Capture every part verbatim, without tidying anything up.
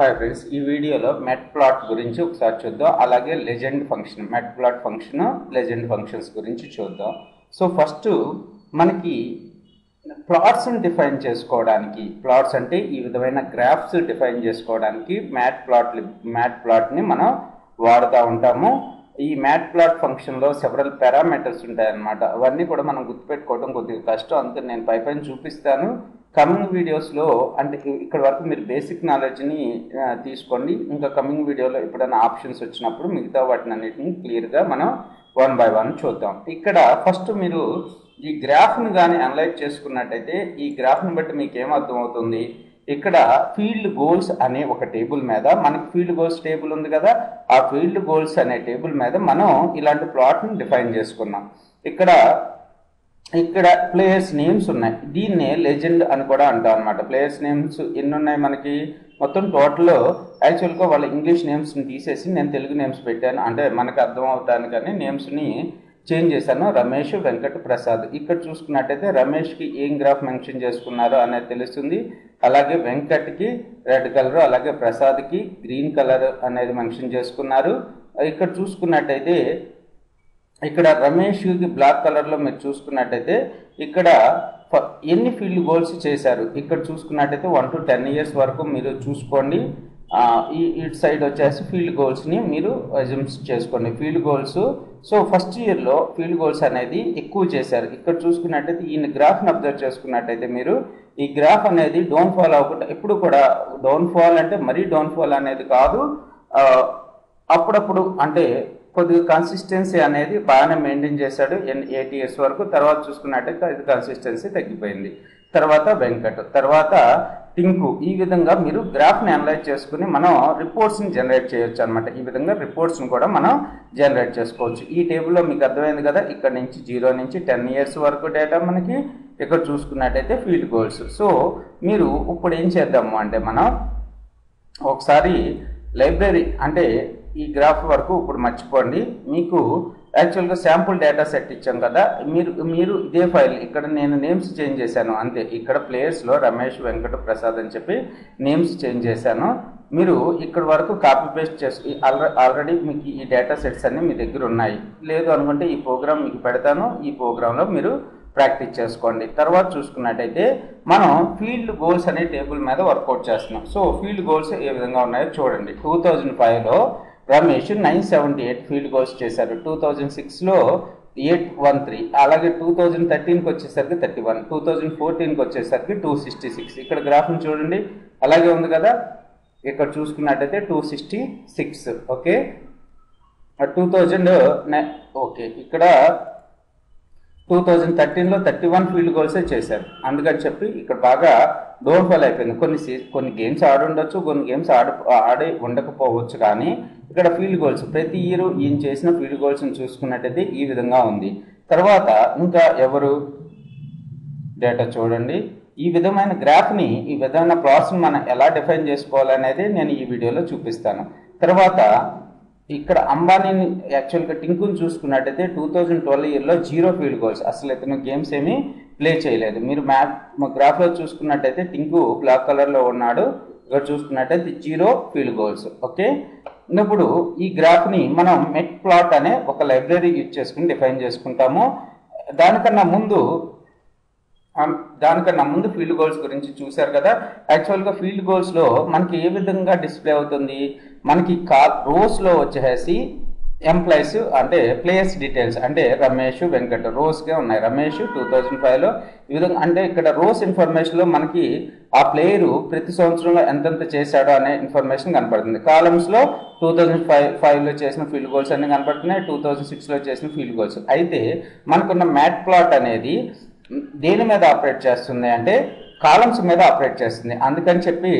Hi friends, ఈ వీడియోలో matplot గురించి ఒకసారి చూద్దాం. అలాగే legend function, matplot function, legend functions గురించి చూద్దాం. సో ఫస్ట్ మనకి plots ని డిఫైన్ చేసుకోవడానికి, plots అంటే ఈ విధమైన graphs డిఫైన్ చేసుకోవడానికి matplot matplot ని మనం వాడుతా ఉంటాము. ఈ matplot function లో several parameters ఉంటాయి అన్నమాట. అవన్నీ కూడా మనం గుర్తుపెట్టుకోవడం కొద్దిగా కష్టం, అందుకని నేను పై పైన చూపిస్తాను. కమింగ్ వీడియోస్లో అంటే ఇక్కడ వరకు మీరు బేసిక్ నాలెడ్జ్ని తీసుకోండి. ఇంకా కమింగ్ వీడియోలో ఎప్పుడైనా ఆప్షన్స్ వచ్చినప్పుడు మిగతా వాటిని అన్నిటిని క్లియర్గా మనం వన్ బై వన్ చూద్దాం. ఇక్కడ ఫస్ట్ మీరు ఈ గ్రాఫ్ను కానీ అనలైజ్ చేసుకున్నట్టయితే ఈ గ్రాఫ్ను బట్టి మీకు ఏమర్థమవుతుంది, ఇక్కడ ఫీల్డ్ గోల్స్ అనే ఒక టేబుల్ మీద మనకి ఫీల్డ్ గోల్స్ టేబుల్ ఉంది కదా, ఆ ఫీల్డ్ గోల్స్ అనే టేబుల్ మీద మనం ఇలాంటి ప్లాట్ని డిఫైన్ చేసుకున్నాం. ఇక్కడ ఇక్కడ ప్లేయర్స్ నేమ్స్ ఉన్నాయి, దీన్నే లెజెండ్ అని కూడా అంటాం అనమాట. ప్లేయర్స్ నేమ్స్ ఎన్ని ఉన్నాయి మనకి మొత్తం టోటల్లో, యాక్చువల్గా వాళ్ళ ఇంగ్లీష్ నేమ్స్ని తీసేసి నేను తెలుగు నేమ్స్ పెట్టాను, అంటే మనకు అర్థం అవటానికని నేమ్స్ని చేంజ్ చేశాను. రమేష్, వెంకట, ప్రసాద్. ఇక్కడ చూసుకున్నట్టయితే రమేష్కి ఏం గ్రాఫ్ మెన్షన్ చేసుకున్నారో అనేది తెలుస్తుంది. అలాగే వెంకట్కి రెడ్ కలరు, అలాగే ప్రసాద్కి గ్రీన్ కలర్ అనేది మెన్షన్ చేసుకున్నారు. ఇక్కడ చూసుకున్నట్టయితే ఇక్కడ రమేష్కి బ్లాక్ కలర్లో మీరు చూసుకున్నట్టయితే ఇక్కడ ఎన్ని ఫీల్డ్ గోల్స్ చేశారు, ఇక్కడ చూసుకున్నట్టయితే వన్ టు టెన్ ఇయర్స్ వరకు మీరు చూసుకోండి. ఈ ఇటు సైడ్ వచ్చేసి ఫీల్డ్ గోల్స్ని మీరు అజమ్స్ చేసుకోండి, ఫీల్డ్ గోల్స్. సో ఫస్ట్ ఇయర్లో ఫీల్డ్ గోల్స్ అనేది ఎక్కువ చేశారు. ఇక్కడ చూసుకున్నట్టయితే ఈయన గ్రాఫ్ని అబ్జర్వ్ చేసుకున్నట్టయితే మీరు ఈ గ్రాఫ్ అనేది డౌన్ఫాల్ అవ్వకుండా, ఎప్పుడు కూడా డౌన్ఫాల్ అంటే మరీ డౌన్ఫాల్ అనేది కాదు, అప్పుడప్పుడు అంటే కొద్దిగా కన్సిస్టెన్సీ అనేది బాగానే మెయింటైన్ చేశాడు ఎయిట్ ఇయర్స్ వరకు. తర్వాత చూసుకున్నట్టయితే ఇది కన్సిస్టెన్సీ తగ్గిపోయింది. తర్వాత వెంకట్, తర్వాత టింకు. ఈ విధంగా మీరు గ్రాఫ్ని అనలైజ్ చేసుకుని మనం రిపోర్ట్స్ని జనరేట్ చేయొచ్చు అనమాట. ఈ విధంగా రిపోర్ట్స్ని కూడా మనం జనరేట్ చేసుకోవచ్చు. ఈ టేబుల్లో మీకు అర్థమైంది కదా, ఇక్కడ నుంచి జీరో నుంచి టెన్ ఇయర్స్ వరకు డేటా మనకి ఇక్కడ చూసుకున్నట్టయితే ఫీల్డ్ గోల్స్. సో మీరు ఇప్పుడు ఏం చేద్దాము అంటే మనం ఒకసారి లైబ్రరీ అంటే ఈ గ్రాఫ్ వరకు ఇప్పుడు మర్చిపోండి, మీకు యాక్చువల్గా శాంపుల్ డేటా సెట్ ఇచ్చాం కదా, మీరు మీరు ఇదే ఫైల్ ఇక్కడ నేను నేమ్స్ చేంజ్ చేశాను అంతే. ఇక్కడ ప్లేయర్స్లో రమేష్, వెంకట, ప్రసాద్ అని చెప్పి నేమ్స్ చేంజ్ చేశాను. మీరు ఇక్కడ వరకు కాపీ పేస్ట్ చేసి ఆల్రెడీ మీకు ఈ డేటా సెట్స్ అన్నీ మీ దగ్గర ఉన్నాయి. లేదు అనుకుంటే ఈ ప్రోగ్రామ్ మీకు పెడతాను, ఈ ప్రోగ్రాంలో మీరు ప్రాక్టీస్ చేసుకోండి. తర్వాత చూసుకున్నట్టయితే మనం ఫీల్డ్ గోల్స్ అనే టేబుల్ మీద వర్కౌట్ చేస్తున్నాం. సో ఫీల్డ్ గోల్స్ ఏ విధంగా ఉన్నాయో చూడండి. టూ థౌజండ్ ఫైవ్లో Ramesh nine seventy eight field goals చేశారు, టూ థౌజండ్ సిక్స్లో ఎయిట్ వన్ త్రీ, అలాగే టూ థౌజండ్ థర్టీన్కి వచ్చేసరికి థర్టీ వన్, టూ థౌజండ్ ఫోర్టీన్కి వచ్చేసరికి టూ సిక్స్టీ సిక్స్. ఇక్కడ గ్రాఫ్ని చూడండి అలాగే ఉంది కదా, ఇక్కడ చూసుకున్నట్టయితే two sixty six. Okay two thousand nine okay ఇక్కడ టూ థౌజండ్ థర్టీన్లో థర్టీ వన్ ఫీల్డ్ గోల్సే చేశారు, అందుకని చెప్పి ఇక్కడ బాగా డౌన్ఫాల్ అయిపోయింది. కొన్ని సీ కొన్ని గేమ్స్ ఆడుండొచ్చు, కొన్ని గేమ్స్ ఆడు ఆడి ఉండకపోవచ్చు, కానీ ఇక్కడ ఫీల్డ్ గోల్స్ ప్రతి ఇయర్ ఈయన చేసిన ఫీల్డ్ గోల్స్ని చూసుకున్నట్టయితే ఈ విధంగా ఉంది. తర్వాత ఇంకా ఎవరు డేటా చూడండి. ఈ విధమైన గ్రాఫ్ని, ఈ విధమైన ప్లాట్స్ని మనం ఎలా డిఫైన్ చేసుకోవాలనేది నేను ఈ వీడియోలో చూపిస్తాను. తర్వాత ఇక్కడ అంబానీని యాక్చువల్గా టింకుని చూసుకున్నట్టయితే టూ థౌజండ్ ట్వెల్వ్ ఇయర్లో జీరో ఫీల్డ్ గోల్స్, అసలు ఇతను గేమ్స్ ఏమీ ప్లే చేయలేదు. మీరు మ్యాప్ గ్రాఫ్లో చూసుకున్నట్టయితే టింకు బ్లాక్ కలర్లో ఉన్నాడు, ఇక్కడ చూసుకున్నట్టయితే జీరో ఫీల్డ్ గోల్స్. ఓకే ఇప్పుడు ఈ గ్రాఫ్ని మనం మెట్ ప్లాట్ అనే ఒక లైబ్రరీ యూజ్ చేసుకుని డిఫైన్ చేసుకుంటాము. దానికన్నా ముందు దానికన్నా ముందు ఫీల్డ్ గోల్స్ గురించి చూశారు కదా. యాక్చువల్గా ఫీల్డ్ గోల్స్లో మనకి ఏ విధంగా డిస్ప్లే అవుతుంది, మనకి కా రోస్లో వచ్చేసి ఎంప్లాయీస్ అంటే ప్లేయర్స్ డీటెయిల్స్, అంటే రమేష్, వెంకట రోస్గా ఉన్నాయి. రమేష్ టూ థౌజండ్ ఫైవ్లో ఈ విధంగా, అంటే ఇక్కడ రోస్ ఇన్ఫర్మేషన్లో మనకి ఆ ప్లేయరు ప్రతి సంవత్సరంలో ఎంతెంత చేశాడో అనే ఇన్ఫర్మేషన్ కనపడుతుంది. కాలమ్స్లో టూ థౌజండ్ ఫైవ్ ఫైవ్లో చేసిన ఫీల్డ్ గోల్స్ అన్నీ కనపడుతున్నాయి, టూ థౌజండ్ సిక్స్లో చేసిన ఫీల్డ్ గోల్స్. అయితే మనకున్న మ్యాట్ ప్లాట్ అనేది దేని మీద ఆపరేట్ చేస్తుంది అంటే కాలమ్స్ మీద ఆపరేట్ చేస్తుంది. అందుకని చెప్పి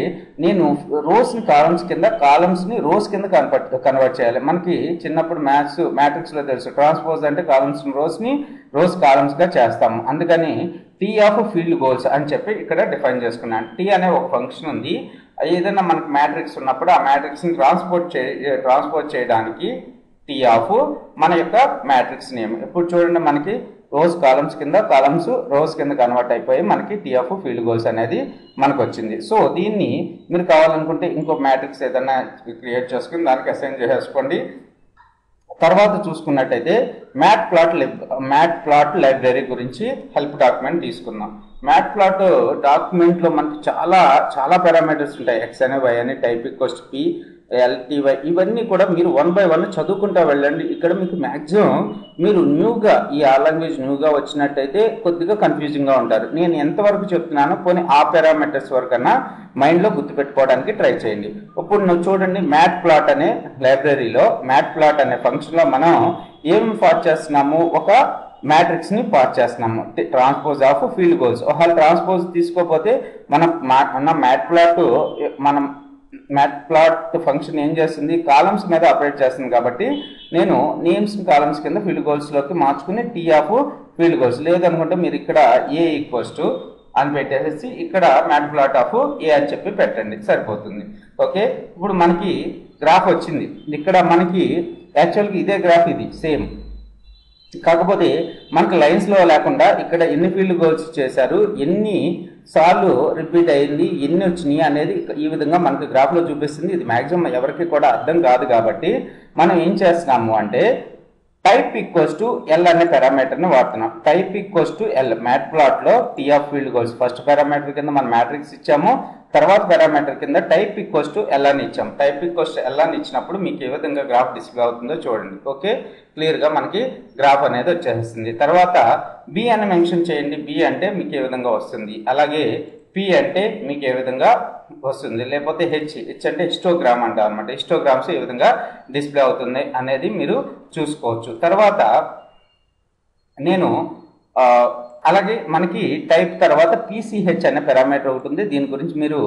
నేను రోస్ని కాలమ్స్ కింద, కాలమ్స్ని రోస్ కింద కన్వర్ట్ కన్వర్ట్ చేయాలి. మనకి చిన్నప్పుడు మ్యాథ్స్ మ్యాట్రిక్స్లో తెలుసు, ట్రాన్స్పోజ్ అంటే కాలమ్స్ రోస్ని రోస్ కాలమ్స్గా చేస్తాము. అందుకని టీ ఆఫ్ ఫీల్డ్ గోల్స్ అని చెప్పి ఇక్కడ డిఫైన్ చేసుకున్నాను. టీ అనే ఒక ఫంక్షన్ ఉంది, ఏదైనా మనకు మ్యాట్రిక్స్ ఉన్నప్పుడు ఆ మ్యాట్రిక్స్ని ట్రాన్స్పోర్ట్ చే ట్రాన్స్పోర్ట్ చేయడానికి టీ ఆఫ్ మన యొక్క మ్యాట్రిక్స్ నేమ్. ఇప్పుడు చూడండి మనకి rows columns కింద columns rows కింద కన్వర్ట్ అయిపోయి మనకి T of field goals అనేది మనకు వచ్చింది. సో దీన్ని మీరు కావాలనుకుంటే ఇంకో మ్యాట్రిక్స్ ఏదైనా క్రియేట్ చేసుకుని దానికి అసైన్ చేసుకోండి. తర్వాత చూసుకున్నట్టయితే మ్యాట్ప్లాట్ మ్యాట్ప్లాట్ లైబ్రరీ గురించి హెల్ప్ డాక్యుమెంట్ తీసుకుందాం. మ్యాట్ప్లాట్ డాక్యుమెంట్లో మనకి చాలా చాలా పారామీటర్స్ ఉంటాయి. ఎక్స్ అనే వై అని టైప్ ఈక్వల్స్ పి ఎల్టీవై ఇవన్నీ కూడా మీరు వన్ బై వన్ చదువుకుంటూ వెళ్ళండి. ఇక్కడ మీకు మ్యాక్సిమం మీరు న్యూగా ఈ ఆ లాంగ్వేజ్ న్యూగా వచ్చినట్టయితే కొద్దిగా కన్ఫ్యూజింగ్గా ఉంటారు. నేను ఎంతవరకు చెప్తున్నానో పోనీ ఆ పారామీటర్స్ వరకన్నా మైండ్లో గుర్తుపెట్టుకోవడానికి ట్రై చేయండి. ఇప్పుడు నువ్వు చూడండి మ్యాట్ప్లాట్ అనే లైబ్రరీలో మ్యాట్ప్లాట్ అనే ఫంక్షన్లో మనం ఏం పాస్ చేస్తున్నాము, ఒక మ్యాట్రిక్స్ని పాస్ చేస్తున్నాము ట్రాన్స్పోజ్ ఆఫ్ ఫీల్డ్ గోల్స్. ఒకవేళ ట్రాన్స్పోజ్ తీసుకోకపోతే మనం మన మ్యాట్ప్లాట్ మనం మ్యాట్ప్లాట్ ఫంక్షన్ ఏం చేస్తుంది, కాలమ్స్ మీద ఆపరేట్ చేస్తుంది కాబట్టి నేను నేమ్స్ కాలమ్స్ కింద ఫీల్డ్ గోల్స్లోకి మార్చుకుని టీ ఆఫ్ ఫీల్డ్ గోల్స్ లేదనుకుంటే మీరు ఇక్కడ ఏ ఈక్వల్స్ టు అని పెట్టేసేసి ఇక్కడ మ్యాట్ప్లాట్ ఆఫ్ ఏ అని చెప్పి పెట్టండి సరిపోతుంది. ఓకే, ఇప్పుడు మనకి గ్రాఫ్ వచ్చింది. ఇక్కడ మనకి యాక్చువల్గా ఇదే గ్రాఫ్, ఇది సేమ్, కాకపోతే మనకి లైన్స్లో లేకుండా ఇక్కడ ఎన్ని ఫీల్డ్ గోల్స్ చేశారు, ఎన్ని సార్లు రిపీట్ అయింది, ఎన్ని వచ్చినాయి అనేది ఈ విధంగా మనకు గ్రాఫ్లో చూపిస్తుంది. ఇది మ్యాక్సిమం ఎవరికి కూడా అర్థం కాదు కాబట్టి మనం ఏం చేస్తున్నాము అంటే టైప్ ఈక్వల్స్ టు ఎల్ అనే పారామీటర్ని వాడుతున్నాం. టైప్ ఈక్వల్స్ టు ఎల్ మ్యాట్ప్లాట్లో T of field goals first parameter కింద మనం మ్యాట్రిక్స్ ఇచ్చాము, తర్వాత పారామీటర్ కింద టైప్ ఈక్వల్స్ టు ఎల్ అని ఇచ్చాము. టైప్ ఈక్వల్స్ టు ఎల్ అని ఇచ్చినప్పుడు మీకు ఏ విధంగా గ్రాఫ్ డిస్ప్లే అవుతుందో చూడండి. ఓకే, క్లియర్గా మనకి గ్రాఫ్ అనేది వచ్చేస్తుంది. తర్వాత బి అని మెన్షన్ చేయండి, బి అంటే మీకు ఏ విధంగా వస్తుంది, అలాగే పి అంటే మీకు ఏ విధంగా వస్తుంది, లేకపోతే హెచ్ హెచ్ అంటే హిస్టోగ్రామ్ అంటారు అనమాట. హిస్టోగ్రామ్స్ ఏ విధంగా డిస్ప్లే అవుతుంది అనేది మీరు చూసుకోవచ్చు. తర్వాత నేను అలాగే మనకి టైప్ తర్వాత పీసీహెచ్ అనే పారామీటర్ ఉంటుంది. దీని గురించి మీరు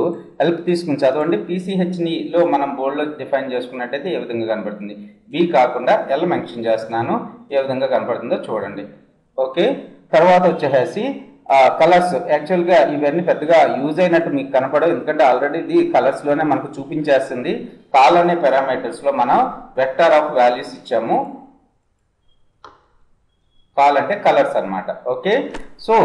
హెల్ప్ తీసుకుని చదవండి. పీసీహెచ్నిలో మనం బోర్డులో డిఫైన్ చేసుకున్నట్టయితే ఏ విధంగా కనపడుతుంది, బి కాకుండా ఎల్ మెన్షన్ చేస్తున్నాను, ఏ విధంగా కనపడుతుందో చూడండి. ఓకే, తర్వాత వచ్చేసి కలర్స్. యాక్చువల్గా ఇవన్నీ పెద్దగా యూజ్ అయినట్టు మీకు కనపడవు, ఎందుకంటే ఆల్రెడీ ఇది కలర్స్లోనే మనకు చూపించేస్తుంది. కాల్ అనే పారామీటర్స్లో మనం వెక్టర్ ఆఫ్ వాల్యూస్ ఇచ్చాము. కాల్ అంటే కలర్స్ అనమాట. ఓకే, సో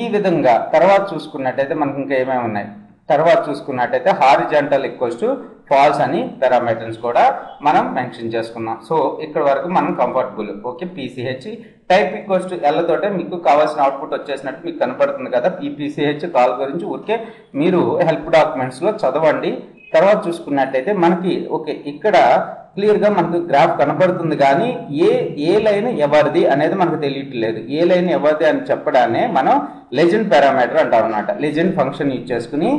ఈ విధంగా తర్వాత చూసుకున్నట్టయితే మనకి ఇంకా ఏమేమి ఉన్నాయి, తర్వాత చూసుకున్నట్టయితే హారిజాంటల్ ఈక్వల్స్ టు ఫాల్స్ అని పారామీటర్స్ కూడా మనం మెన్షన్ చేసుకున్నాం. సో ఇక్కడ వరకు మనం comfortable. Okay, PCH type equals to L తోటే మీకు కావాల్సిన అవుట్పుట్ వచ్చేసినట్టు మీకు కనపడుతుంది కదా. ఈ పీసీహెచ్ కాల్ గురించి ఊరికే మీరు హెల్ప్ డాక్యుమెంట్స్లో చదవండి. తర్వాత చూసుకున్నట్టయితే మనకి ఓకే ఇక్కడ క్లియర్గా మనకు గ్రాఫ్ కనపడుతుంది, కానీ ఏ ఏ లైన్ ఎవరిది అనేది మనకు తెలియట్లేదు. ఏ లైన్ ఎవరిది అని చెప్పడానే మనం లెజెండ్ పారామీటర్ అంటాం అనమాట. లెజెండ్ ఫంక్షన్ యూజ్ చేసుకుని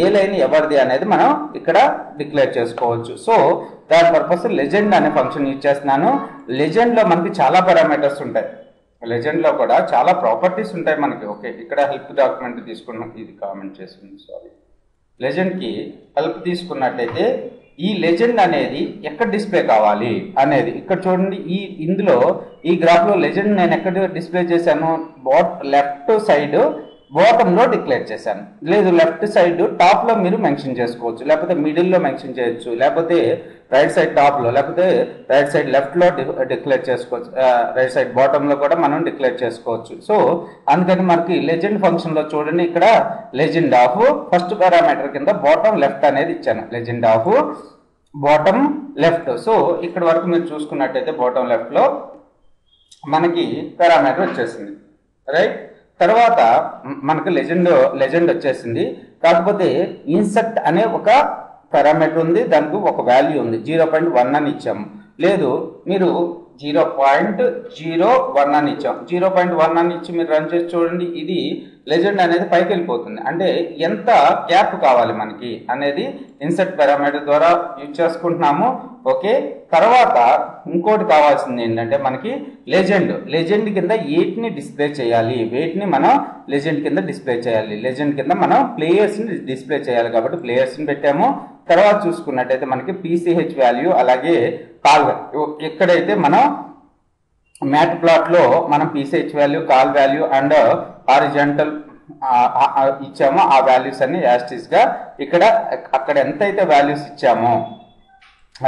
ఏ లైన్ ఎవరిది అనేది మనం ఇక్కడ డిక్లేర్ చేసుకోవచ్చు. సో దాని పర్పస్ లెజెండ్ అనే ఫంక్షన్ యూజ్ చేస్తున్నాను. లెజెండ్లో మనకి చాలా పారామీటర్స్ ఉంటాయి, లెజెండ్లో కూడా చాలా ప్రాపర్టీస్ ఉంటాయి మనకి. ఓకే, ఇక్కడ హెల్ప్ డాక్యుమెంట్ తీసుకున్నాం, ఇది కామెంట్ చేసుకున్నాం, సారీ. లెజెండ్కి హెల్ప్ తీసుకున్నట్టయితే ఈ లెజెండ్ అనేది ఎక్కడ డిస్ప్లే కావాలి అనేది ఇక్కడ చూడండి. ఈ ఇందులో ఈ గ్రాఫ్లో లెజెండ్ నేను ఎక్కడ డిస్ప్లే చేశాను, బాట్ లెఫ్ట్ సైడ్ బాటంలో డిక్లేర్ చేశాను. లేదు, లెఫ్ట్ సైడ్ టాప్లో మీరు మెన్షన్ చేసుకోవచ్చు, లేకపోతే మిడిల్లో మెన్షన్ చేయొచ్చు, లేకపోతే రైట్ సైడ్ టాప్లో, లేకపోతే రైట్ సైడ్ లెఫ్ట్లో డిక్లేర్ చేసుకోవచ్చు, రైట్ సైడ్ బాటంలో కూడా మనం డిక్లేర్ చేసుకోవచ్చు. సో అందుకని మనకి లెజెండ్ ఫంక్షన్లో చూడండి, ఇక్కడ లెజెండ్ ఆఫ్ ఫస్ట్ పారామీటర్ కింద బాటం లెఫ్ట్ అనేది ఇచ్చాను. Legend of bottom left. So ఇక్కడ వరకు మీరు చూసుకున్నట్టయితే బాటం లెఫ్ట్లో మనకి పారామీటర్ వచ్చేసింది, రైట్. తర్వాత మనకు లెజెండ్ లెజెండ్ వచ్చేసింది. కాకపోతే ఇన్సర్ట్ అనే ఒక పారామీటర్ ఉంది, దానికి ఒక వాల్యూ ఉంది, జీరో పాయింట్ వన్ అని ఇచ్చాము. లేదు, మీరు జీరో పాయింట్ జీరో వన్ అని ఇచ్చాము. జీరో పాయింట్ వన్ అని ఇచ్చి మీరు రన్ చేసి చూడండి, ఇది లెజెండ్ అనేది పైకి వెళ్ళిపోతుంది. అంటే ఎంత గ్యాప్ కావాలి మనకి అనేది ఇన్సర్ట్ పారామీటర్ ద్వారా యూజ్ చేసుకుంటున్నాము. ఓకే, తర్వాత ఇంకోటి కావాల్సింది ఏంటంటే మనకి లెజెండ్ లెజెండ్ కింద ఏటిని డిస్ప్లే చేయాలి, వెయిట్ని మనం లెజెండ్ కింద డిస్ప్లే చేయాలి. లెజెండ్ కింద మనం ప్లేయర్స్ని డిస్ప్లే చేయాలి కాబట్టి ప్లేయర్స్ని పెట్టాము. తర్వాత చూసుకున్నట్టయితే మనకి పీసీహెచ్ వాల్యూ అలాగే కాల్ వాల్యూ. ఎక్కడైతే మనం మ్యాట్ ప్లాట్లో మనం PCH value, col value and horizontal ఇచ్చామో ఆ వాల్యూస్ అన్ని యాస్టిస్గా ఇక్కడ అక్కడ ఎంతైతే వాల్యూస్ ఇచ్చామో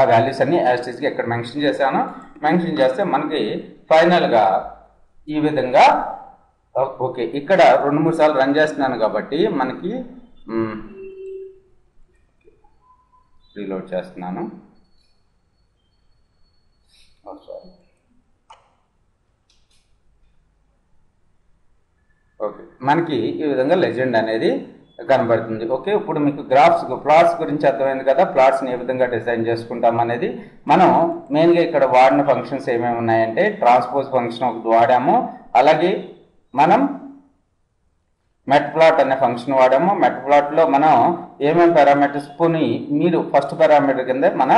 ఆ వాల్యూస్ అన్ని యాస్టిస్గా ఇక్కడ మెన్షన్ చేశాను. మెన్షన్ చేస్తే మనకి ఫైనల్గా ఈ విధంగా ఓకే ఇక్కడ రెండు మూడు సార్లు రన్ చేస్తున్నాను కాబట్టి మనకి రీలోడ్ చేస్తున్నాను సారీ ఓకే మనకి ఈ విధంగా లెజెండ్ అనేది కనబడుతుంది. ఓకే ఇప్పుడు మీకు గ్రాఫ్స్ ప్లాట్స్ గురించి అర్థమైంది కదా, ప్లాట్స్ని ఏ విధంగా డిజైన్ చేసుకుంటాం అనేది. మనం మెయిన్గా ఇక్కడ వాడిన ఫంక్షన్స్ ఏమేమి ఉన్నాయంటే ట్రాన్స్పోజ్ ఫంక్షన్ ఒకటి వాడాము, అలాగే మనం మెట్ప్లాట్ అనే ఫంక్షన్ వాడాము. మెట్ప్లాట్లో మనం ఏమేమి పారామీటర్స్ పోని మీరు ఫస్ట్ పారామీటర్ కింద మన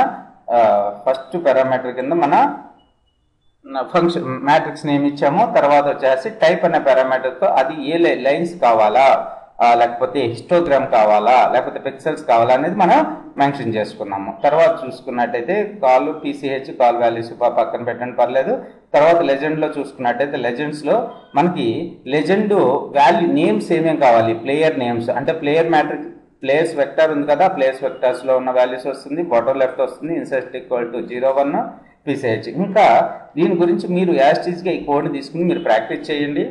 ఫస్ట్ పారామీటర్ కింద మన ఫంక్షన్ మ్యాట్రిక్స్ నేమ్ ఇచ్చాము, తర్వాత వచ్చేసి టైప్ అనే పారామీటర్తో అది ఏ లైన్స్ కావాలా లేకపోతే హిస్టోగ్రామ్ కావాలా లేకపోతే పిక్సెల్స్ కావాలా అనేది మనం మెన్షన్ చేసుకున్నాము. తర్వాత చూసుకున్నట్టయితే కాల్ పీసీహెచ్ కాల్ వాల్యూస్ పక్కన పెట్టండి పర్లేదు. తర్వాత లెజెండ్లో చూసుకున్నట్టయితే లెజెండ్స్లో మనకి లెజెండ్ వాల్యూ నేమ్స్ ఏమేమి కావాలి, ప్లేయర్ నేమ్స్ అంటే ప్లేయర్ మ్యాట్రిక్స్ ప్లేస్ వెక్టర్ ఉంది కదా, ప్లేస్ వెక్టర్స్లో ఉన్న వాల్యూస్ వస్తుంది, బాటమ్ లెఫ్ట్ వస్తుంది, inset equal to zero one PCH. ఇంకా దీని గురించి మీరు యాస్టీజ్గా ఈ కోడ్ని తీసుకుని మీరు ప్రాక్టీస్ చేయండి.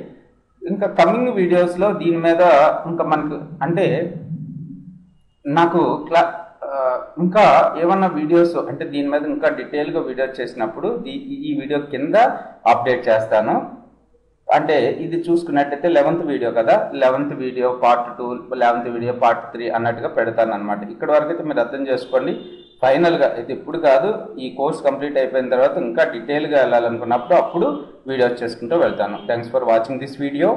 ఇంకా కమింగ్ వీడియోస్లో దీని మీద ఇంకా మనకు అంటే నాకు క్లా ఇంకా ఏమన్నా వీడియోస్ అంటే దీని మీద ఇంకా డీటెయిల్గా వీడియోస్ చేసినప్పుడు ఈ వీడియో కింద అప్డేట్ చేస్తాను. అంటే ఇది చూసుకున్నట్టయితే లెవెంత్ వీడియో కదా, eleventh video part two eleventh video part three అన్నట్టుగా పెడతాను అనమాట. ఇక్కడ వరకు అయితే మీరు అర్థం చేసుకోండి. ఫైనల్గా ఇది ఇప్పుడు కాదు, ఈ కోర్స్ కంప్లీట్ అయిపోయిన తర్వాత ఇంకా డీటెయిల్గా వెళ్ళాలనుకున్నప్పుడు అప్పుడు వీడియో చేసుకుంటూ వెళ్తాను. Thanks for watching this video.